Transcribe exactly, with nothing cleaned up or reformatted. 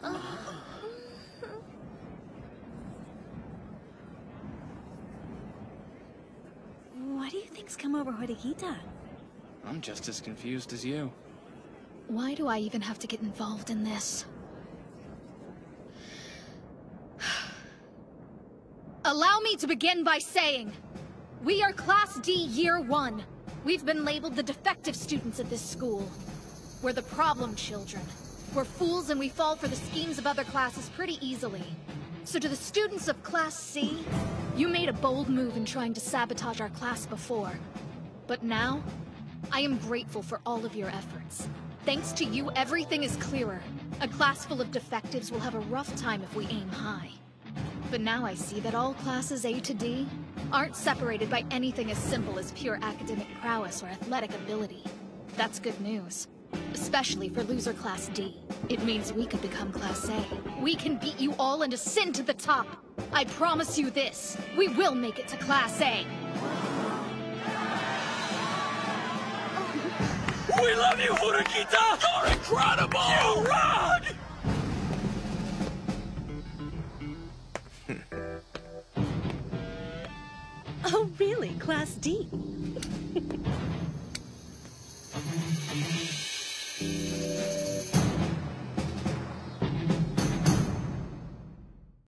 Why do you think's come over Horikita? I'm just as confused as you. Why do I even have to get involved in this? Allow me to begin by saying, we are Class D Year One. We've been labeled the defective students at this school. We're the problem children. We're fools and we fall for the schemes of other classes pretty easily. So to the students of Class C, you made a bold move in trying to sabotage our class before. But now, I am grateful for all of your efforts. Thanks to you, everything is clearer. A class full of defectives will have a rough time if we aim high. But now I see that all classes A to D aren't separated by anything as simple as pure academic prowess or athletic ability. That's good news, especially for loser Class D. It means we could become Class A. We can beat you all and ascend to the top. I promise you this, we will make it to Class A. We love you, Horikita! You're incredible! You rock! Oh, really? Class D?